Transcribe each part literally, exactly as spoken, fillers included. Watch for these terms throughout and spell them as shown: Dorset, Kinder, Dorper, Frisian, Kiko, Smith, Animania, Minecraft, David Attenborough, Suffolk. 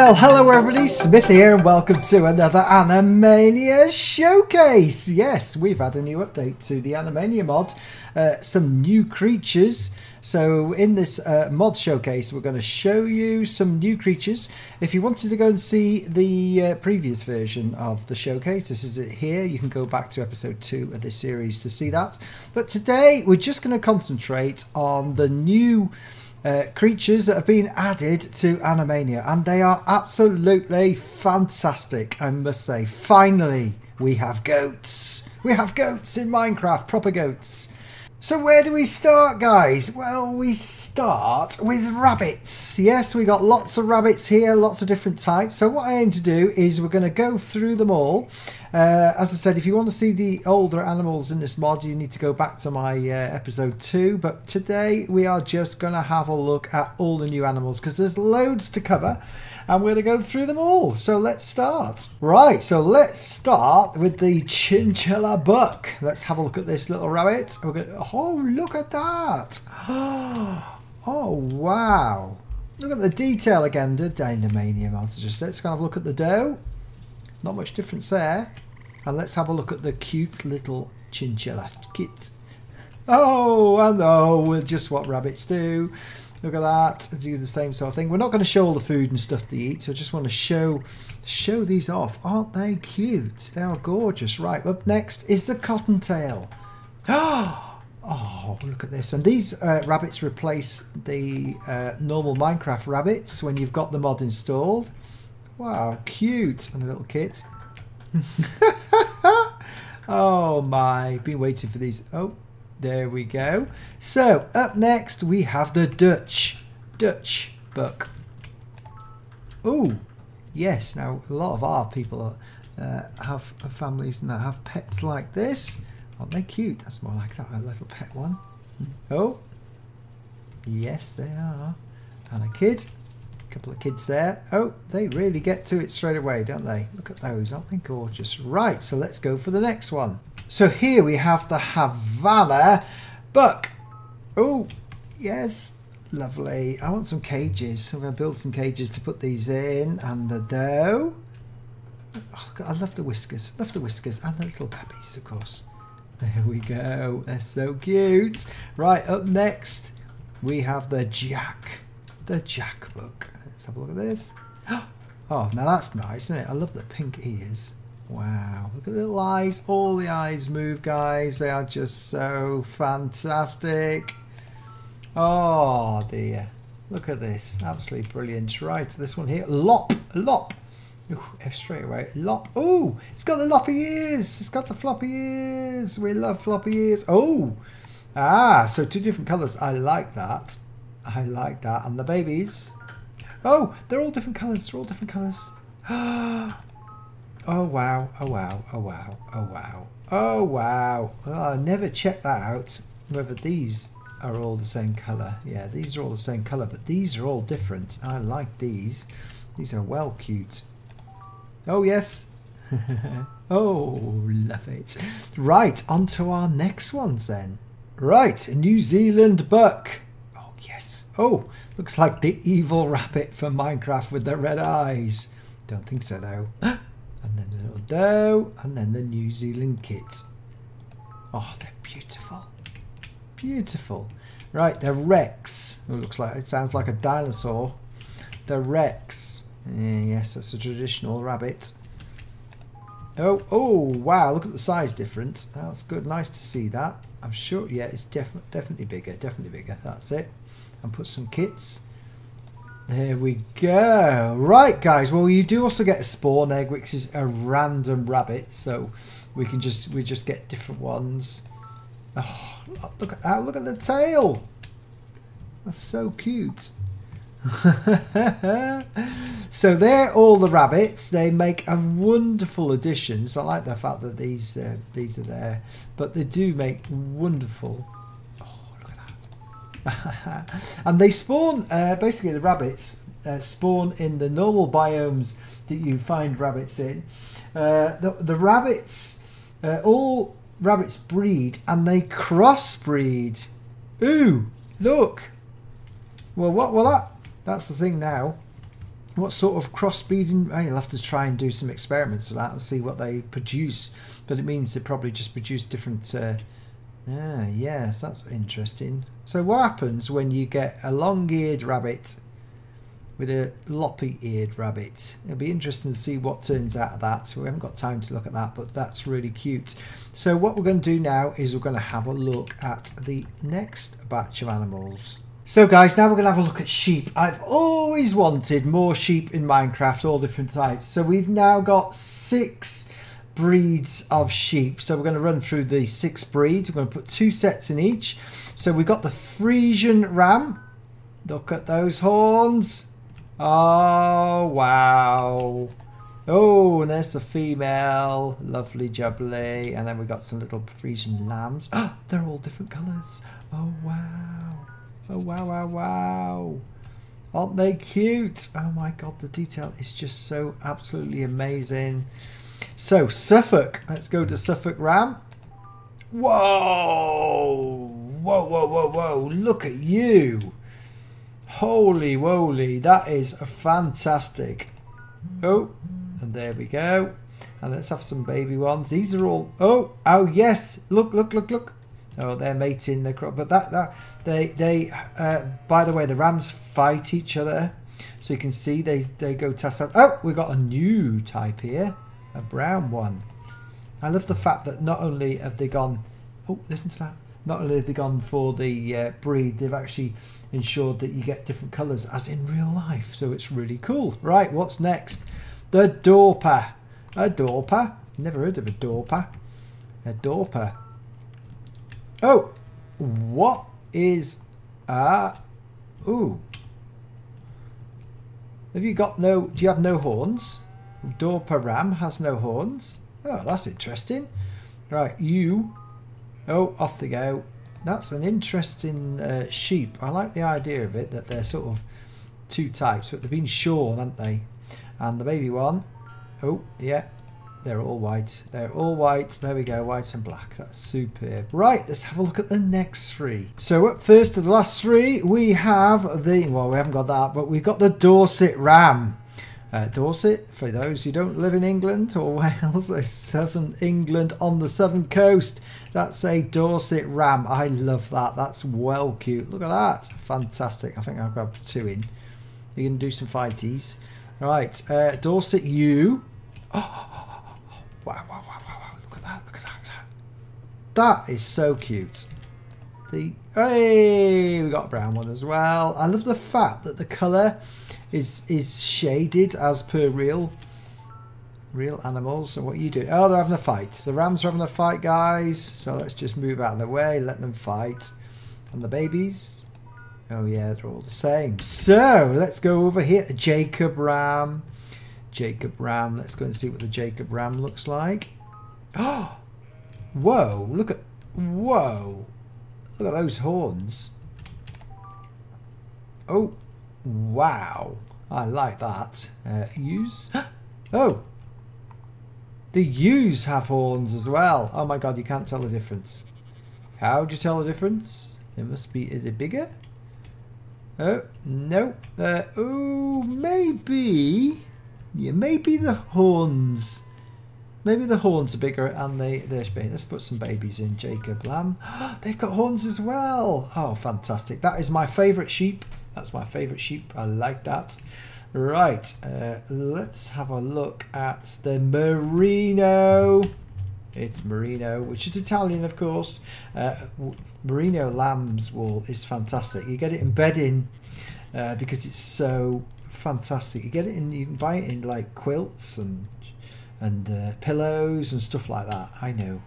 Well, hello everybody, Smith here and welcome to another Animania showcase. Yes, we've had a new update to the Animania mod, uh, some new creatures. So in this uh, mod showcase we're going to show you some new creatures. If you wanted to go and see the uh, previous version of the showcase, this is it here. You can go back to episode two of this series to see that. But today we're just going to concentrate on the new Uh, creatures that have been added to Animania, and they are absolutely fantastic, I must say. Finally, we have goats. We have goats in Minecraft, proper goats. So where do we start, guys? Well, we start with rabbits. Yes, we got lots of rabbits here, lots of different types. So what I aim to do is we're going to go through them all. Uh, as I said, if you want to see the older animals in this mod, you need to go back to my uh, episode two. But today we are just going to have a look at all the new animals because there's loads to cover and we're going to go through them all. So let's start. Right, so let's start with the chinchilla buck. Let's have a look at this little rabbit. We're going to, oh, look at that. Oh, wow. Look at the detail again. The Animania mod. Just let's kind of look at the doe. Not much difference there. And let's have a look at the cute little chinchilla. Cute. Oh, and oh, just what rabbits do. Look at that. Do the same sort of thing. We're not going to show all the food and stuff they eat. So I just want to show show these off. Aren't they cute? They are gorgeous. Right, up next is the cottontail. Oh, look at this. And these uh, rabbits replace the uh, normal Minecraft rabbits when you've got the mod installed. Wow, cute. And the little kids. Oh my, been waiting for these. Oh, there we go. So, up next we have the Dutch. Dutch buck. Oh, yes. Now, a lot of our people uh, have families and that have pets like this. Aren't they cute? That's more like that, a little pet one. Oh, yes they are. And a kid. Couple of kids there. Oh, they really get to it straight away, don't they? Look at those, aren't they gorgeous? Right, so let's go for the next one. So here we have the Havana buck. Oh, yes, lovely. I want some cages, so I'm going to build some cages to put these in. And the doe. Oh, God, I love the whiskers, love the whiskers, and the little puppies, of course. There we go, they're so cute. Right, up next we have the jack. The jack buck. Let's have a look at this. Oh, now that's nice, isn't it? I love the pink ears. Wow, look at the little eyes. All the eyes move, guys. They are just so fantastic. Oh dear, look at this, absolutely brilliant. Right, this one here, lop, lop. Ooh, straight away, lop. Oh, it's got the loppy ears. It's got the floppy ears. We love floppy ears. Oh, ah, so two different colours. I like that. I like that. And the babies. Oh, they're all different colours. They're all different colours. Oh, wow. Oh, wow. Oh, wow. Oh, wow. Oh, wow. Oh, I never checked that out. Whether these are all the same colour. Yeah, these are all the same colour, but these are all different. I like these. These are well cute. Oh, yes. Oh, love it. Right, on to our next ones then. Right, New Zealand buck. Yes. Oh, looks like the evil rabbit from Minecraft with the red eyes. Don't think so though. And then the little doe, and then the New Zealand kit. Oh, they're beautiful. Beautiful. Right, the Rex. It looks like, it sounds like a dinosaur. The Rex. Yes, that's a traditional rabbit. Oh, oh, wow, look at the size difference. That's good, nice to see that. I'm sure, yeah, it's def definitely bigger, definitely bigger. That's it. And put some kits. There we go. Right, guys. Well, you do also get a spawn egg, which is a random rabbit, so we can just we just get different ones. Oh, look at that! Look at the tail. That's so cute. So they're all the rabbits. They make a wonderful addition. So I like the fact that these uh, these are there, but they do make wonderful. And they spawn, uh, basically the rabbits uh, spawn in the normal biomes that you find rabbits in. Uh, the, the rabbits, uh, all rabbits breed and they crossbreed. Ooh, look. Well, what will that? That's the thing now. what sort of crossbreeding? Well, you'll have to try and do some experiments with that and see what they produce. But it means they probably just produce different... Uh, ah, yes, that's interesting. So what happens when you get a long-eared rabbit with a loppy-eared rabbit? It'll be interesting to see what turns out of that. We haven't got time to look at that, but that's really cute. So what we're going to do now is we're going to have a look at the next batch of animals. So guys, now we're going to have a look at sheep. I've always wanted more sheep in Minecraft, all different types. So we've now got six breeds of sheep. So we're going to run through the six breeds. We're going to put two sets in each. So we've got the Frisian ram. Look at those horns. Oh, wow. Oh, and there's the female. Lovely jubbly. And then we've got some little Frisian lambs. Oh, they're all different colours. Oh, wow. Oh, wow, wow, wow. Aren't they cute? Oh, my God. The detail is just so absolutely amazing. So, Suffolk. Let's go to Suffolk ram. Whoa. Whoa, whoa, whoa, whoa. Look at you. Holy woly, that is fantastic. Oh, and there we go. And let's have some baby ones. These are all, oh, oh yes, look, look, look, look. Oh, they're mating, they're, but that, that, they, they, uh, by the way, the rams fight each other. So you can see they, they go test out. Oh, we've got a new type here, a brown one. I love the fact that not only have they gone, oh, listen to that. Not only have they gone for the uh, breed, they've actually ensured that you get different colours as in real life. So it's really cool. Right, what's next? The Dorper. A Dorper? Never heard of a Dorper. A Dorper. Oh, what is a... Ooh. Have you got no... Do you have no horns? Dorper ram has no horns. Oh, that's interesting. Right, you... Oh, off they go. That's an interesting uh, sheep. I like the idea of it, that they're sort of two types, but they've been shorn, haven't they? And the baby one, oh, yeah, they're all white. They're all white. There we go, white and black. That's superb. Right, let's have a look at the next three. So up first to the last three, we have the, well, we haven't got that, but we've got the Dorset ram. Uh, Dorset, for those who don't live in England or Wales, it's southern England on the southern coast. That's a Dorset ram. I love that. That's well cute. Look at that. Fantastic. I think I'll grab two in. You can do some fighties. Right. Uh, Dorset ewe. Oh, wow, wow, wow, wow, wow. Look at that. Look at that. That is so cute. The, hey, we got a brown one as well. I love the fact that the colour is is shaded as per real real animals. So what are you doing? Oh, they're having a fight. The rams are having a fight, guys. So let's just move out of the way, let them fight. And the babies. Oh yeah, they're all the same. So let's go over here. Jacob ram. Jacob ram. Let's go and see what the Jacob ram looks like. Oh, whoa! Look at whoa! Look at those horns. Oh. Wow, I like that. Uh, ewes. Oh, the ewes have horns as well. Oh my God, you can't tell the difference. How do you tell the difference? It must be, is it bigger? Oh, no. Uh, oh, maybe. Yeah, maybe the horns. Maybe the horns are bigger and they, they're big. Let's put some babies in. Jacob lamb. They've got horns as well. Oh, fantastic. That is my favourite sheep. That's my favourite sheep. I like that. Right, uh, let's have a look at the Merino. It's Merino, which is Italian, of course. Uh, Merino lamb's wool is fantastic. You get it in bedding uh, because it's so fantastic. You get it in. You can buy it in like quilts and and uh, pillows and stuff like that. I know.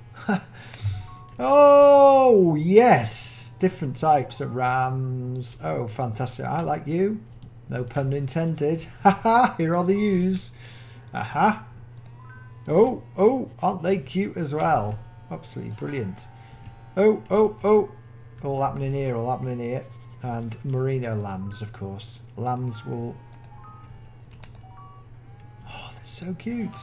Oh, yes. Different types of rams. Oh, fantastic. I like you. No pun intended. Haha, here are the ewes. Aha. Oh, oh, aren't they cute as well? Absolutely brilliant. Oh, oh, oh. All happening here, all happening here. And merino lambs, of course. Lambs will... Oh, they're so cute.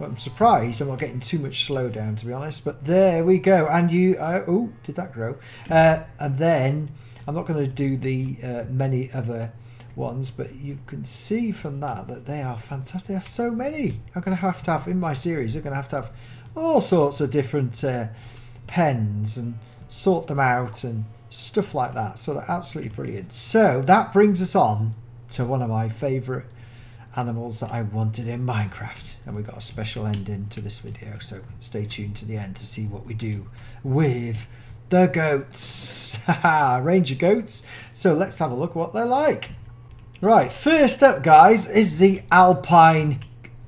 I'm surprised I'm not getting too much slowdown, to be honest. But there we go. And you... Uh, oh, did that grow? Uh, and then I'm not going to do the uh, many other ones, but you can see from that that they are fantastic. There are so many. I'm going to have to have, in my series, I'm going to have to have all sorts of different uh, pens and sort them out and stuff like that. So they're absolutely brilliant. So that brings us on to one of my favourite animals that I wanted in Minecraft. And we've got a special ending to this video, so stay tuned to the end to see what we do with the goats. Ranger goats. So let's have a look what they're like. Right, first up, guys, is the alpine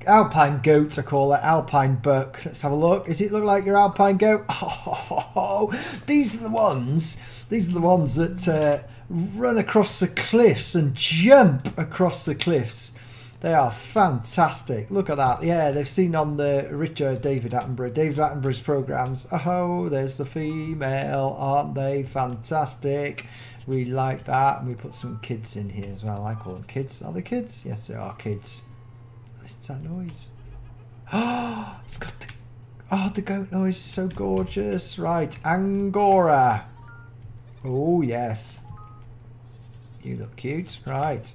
alpine goat. I call it alpine buck. Let's have a look. Does it look like your alpine goat? Oh, these are the ones. These are the ones that uh, run across the cliffs and jump across the cliffs. They are fantastic. Look at that. Yeah, they've seen on the richer David Attenborough, David Attenborough's programs. Oh, there's the female. Aren't they fantastic? We like that. And we put some kids in here as well. I call them kids. Are they kids? Yes, they are kids. What's that noise? Oh, it's got the, oh, the goat noise is so gorgeous. Right, Angora. Oh, yes. You look cute. Right.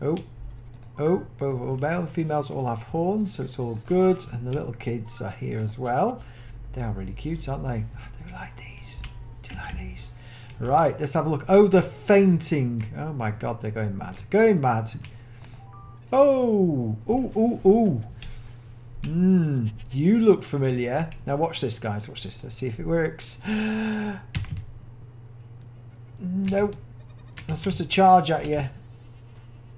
Oh. Oh, both male and females all have horns, so it's all good. And the little kids are here as well. They are really cute, aren't they? I do like these. Do you like these? Right, let's have a look. Oh, they're fainting. Oh my God, they're going mad. Going mad. Oh, oh, oh, oh. Mmm, you look familiar. Now watch this, guys. Watch this. Let's see if it works. Nope. I'm supposed to charge at you.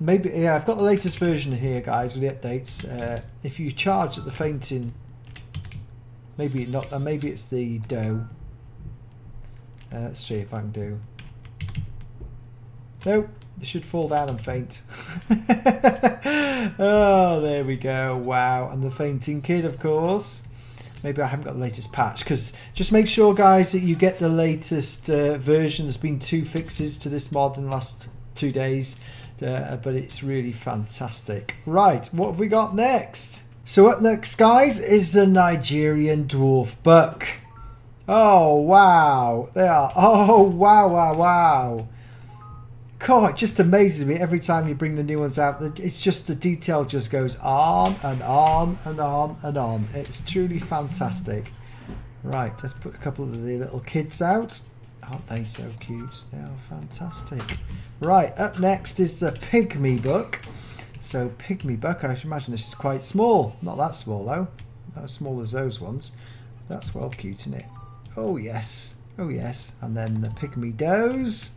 Maybe, yeah, I've got the latest version here, guys, with the updates. Uh, if you charge at the fainting, maybe not. Uh, maybe it's the doe. Uh, let's see if I can do. Nope, they should fall down and faint. Oh, there we go. Wow, and the fainting kid, of course. Maybe I haven't got the latest patch, because just make sure, guys, that you get the latest uh, version. There's been two fixes to this mod in the last two days. Uh, but it's really fantastic. Right, what have we got next? So up next, guys, is the Nigerian dwarf buck. Oh wow, they are. Oh wow, wow, wow. God, it just amazes me every time you bring the new ones out. It's just the detail just goes on and on and on and on. It's truly fantastic. Right, let's put a couple of the little kids out. Aren't they so cute? They are fantastic. Right, up next is the pygmy buck. So pygmy buck, I should imagine this is quite small. Not that small though. Not as small as those ones. That's well cute, isn't it? Oh yes. Oh yes. And then the pygmy does.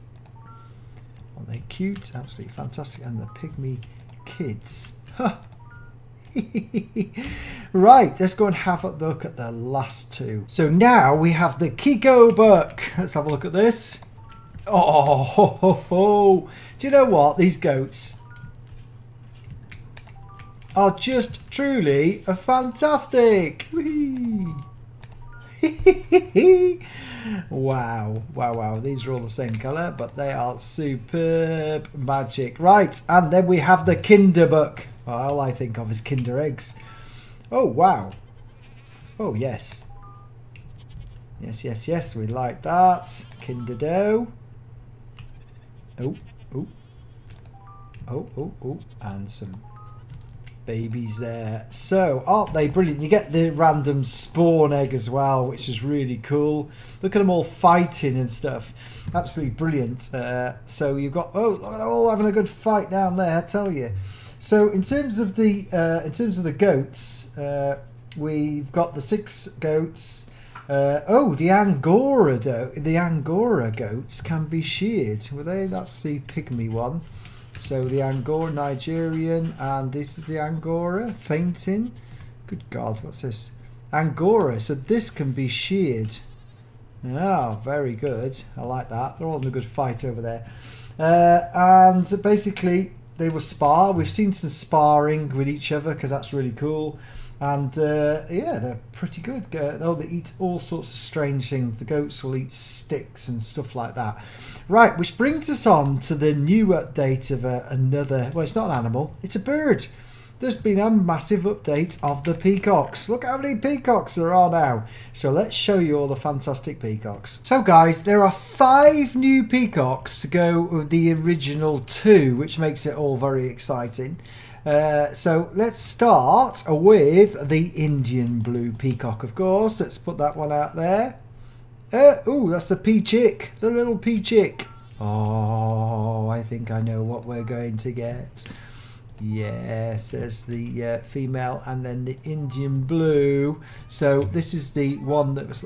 Aren't they cute? Absolutely fantastic. And the pygmy kids. Huh. Right, let's go and have a look at the last two. So now we have the Kiko buck. Let's have a look at this. Oh, ho, ho, ho. Do you know what? These goats are just truly fantastic. Wow, wow, wow. These are all the same colour, but they are superb magic. Right, and then we have the Kinder buck. All I think of is Kinder eggs. Oh wow. Oh yes. Yes, yes, yes, we like that. Kinder dough. Oh, oh. Oh, oh, oh. And some babies there. So, aren't they brilliant? You get the random spawn egg as well, which is really cool. Look at them all fighting and stuff. Absolutely brilliant. Uh, so you've got, oh, look at them all having a good fight down there, I tell you. So in terms of the uh, in terms of the goats, uh, we've got the six goats. Uh, oh, the Angora do the Angora goats can be sheared. Were they? That's the pygmy one. So the Angora Nigerian, and this is the Angora fainting. Good God, what's this? Angora. So this can be sheared. Ah, oh, very good. I like that. They're all in a good fight over there. Uh, and basically. They were spar. We've seen some sparring with each other because that's really cool. And uh, yeah, they're pretty good. Uh, oh, they eat all sorts of strange things. The goats will eat sticks and stuff like that. Right, which brings us on to the new update of uh, another... Well, it's not an animal. It's a bird. there's been a massive update of the peacocks. Look how many peacocks there are now. So let's show you all the fantastic peacocks. So guys, there are five new peacocks to go with the original two, which makes it all very exciting. Uh, so let's start with the Indian blue peacock, of course. Let's put that one out there. Uh, oh, that's the peachick, the little peachick. Oh, I think I know what we're going to get. Yes, there's the uh, female and then the Indian blue. So this is the one that was...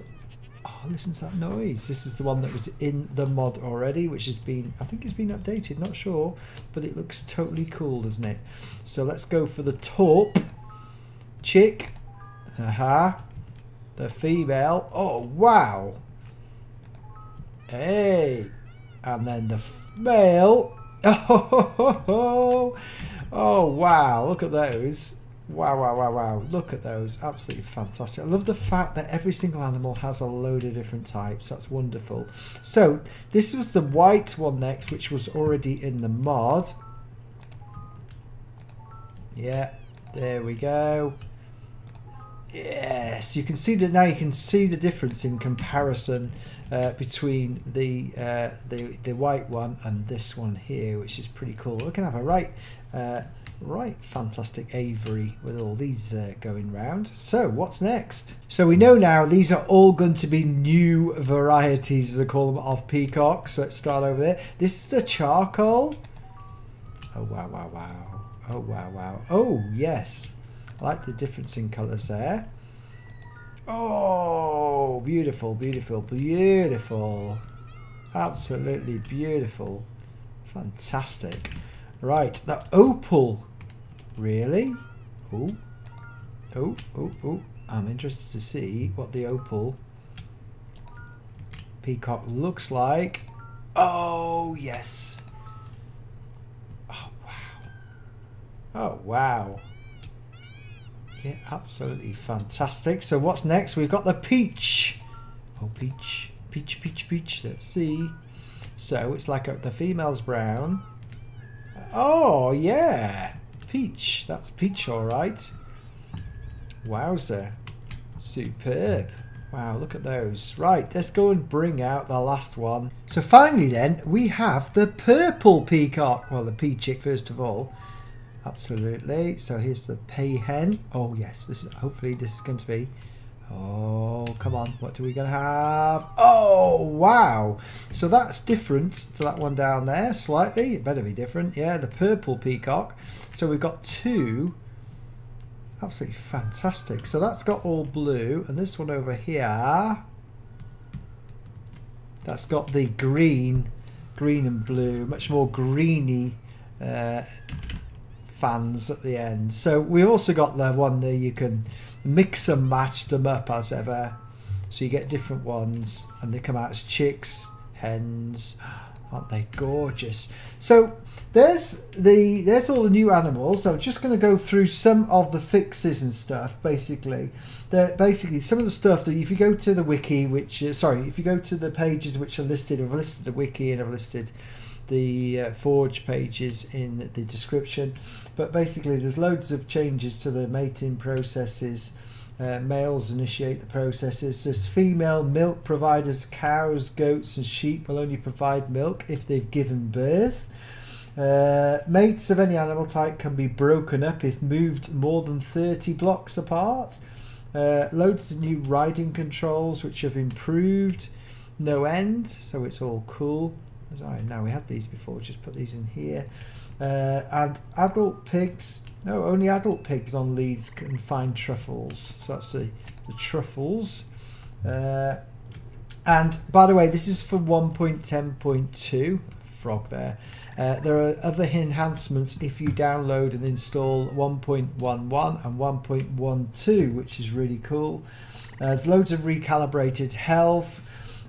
Oh, listen to that noise. This is the one that was in the mod already, which has been... I think it's been updated, not sure. But it looks totally cool, doesn't it? So let's go for the top chick. Aha. The female. Oh, wow. Hey. And then the male. Oh, ho, ho, ho. Oh, wow. Look at those. Wow, wow, wow, wow. Look at those. Absolutely fantastic. I love the fact that every single animal has a load of different types. That's wonderful. So this was the white one next, which was already in the mod. Yeah, there we go. Yes, you can see that now. You can see the difference in comparison uh, between the, uh, the the white one and this one here, which is pretty cool. We can have a right, uh, right, fantastic aviary with all these uh, going round. So what's next? So we know now these are all going to be new varieties, as I call them, of peacocks. So let's start over there. This is the charcoal. Oh wow! Wow! Wow! Oh wow! Wow! Oh yes. I like the difference in colours there. Oh, beautiful, beautiful, beautiful. Absolutely beautiful. Fantastic. Right, the opal. Really? Oh, oh, oh, oh. I'm interested to see what the opal peacock looks like. Oh, yes. Oh, wow. Oh, wow. Yeah, absolutely fantastic. So what's next? We've got the peach. Oh, peach, peach, peach, peach. Let's see. So it's like a, the female's brown. Oh, yeah. Peach. That's peach, all right. Wowzer. Superb. Wow, look at those. Right, let's go and bring out the last one. So finally then, we have the purple peacock. Well, the peachick, first of all. Absolutely. So here's the peahen. Oh yes, this is hopefully this is going to be. Oh come on, what are we going to have? Oh wow! So that's different to that one down there slightly. It better be different. Yeah, the purple peacock. So we've got two. Absolutely fantastic. So that's got all blue, and this one over here. That's got the green, green and blue, much more greeny. Uh, fans at the end. So we also got the one that you can mix and match them up as ever, so you get different ones and they come out as chicks, hens. Aren't they gorgeous? So there's the there's all the new animals. So I'm just going to go through some of the fixes and stuff. Basically, they're basically some of the stuff that if you go to the wiki, which is, sorry, if you go to the pages which are listed, I've listed the wiki and I've listed the uh, forge pages in the description, but basically there's loads of changes to the mating processes. Uh, males initiate the processes. There's female milk providers. Cows, goats and sheep will only provide milk if they've given birth. Uh, mates of any animal type can be broken up if moved more than thirty blocks apart. Uh, loads of new riding controls which have improved no end, so it's all cool. Sorry, now we had these before, just put these in here. Uh, and adult pigs, no, only adult pigs on leads can find truffles. So that's the, the truffles. Uh, and by the way, this is for one point ten point two, frog there. Uh, there are other enhancements if you download and install one point eleven and one point twelve, which is really cool. Uh, there's loads of recalibrated health.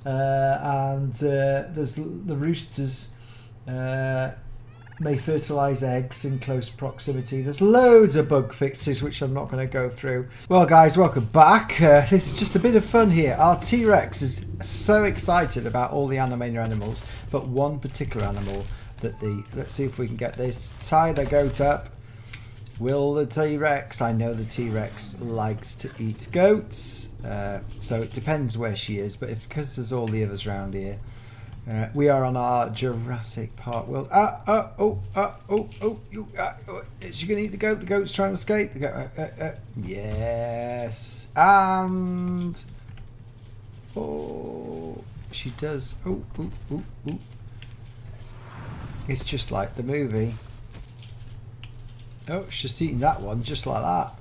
Uh, and uh, there's the roosters uh, may fertilize eggs in close proximity. There's loads of bug fixes which I'm not going to go through. Well guys, welcome back. Uh, this is just a bit of fun here. Our T-Rex is so excited about all the Animania animals, but one particular animal that the, let's see if we can get this, tie the goat up. Will the T-Rex? I know the T-Rex likes to eat goats, uh, so it depends where she is, but if, because there's all the others around here. Uh, we are on our Jurassic Park world. Ah, ah, oh, ah, oh, oh, you, ah, oh, is she going to eat the goat? The goat's trying to escape. The goat, uh, uh, uh, yes, and oh, she does. Oh, oh, oh, oh. It's just like the movie. Oh, she's just eating that one, just like that.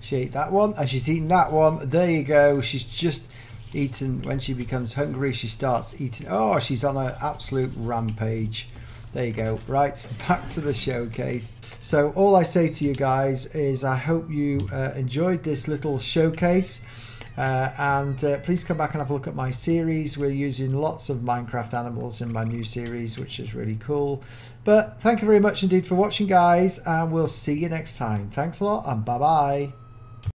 She ate that one, and she's eating that one. There you go. She's just eaten. When she becomes hungry, she starts eating. Oh, she's on an absolute rampage. There you go. Right, back to the showcase. So all I say to you guys is I hope you uh, enjoyed this little showcase. Uh, and uh, please come back and have a look at my series. We're using lots of Minecraft animals in my new series, which is really cool. But thank you very much indeed for watching, guys, and we'll see you next time. Thanks a lot, and bye bye.